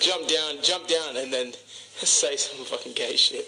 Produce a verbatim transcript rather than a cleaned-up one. jump down, jump down, and then say some fucking gay shit.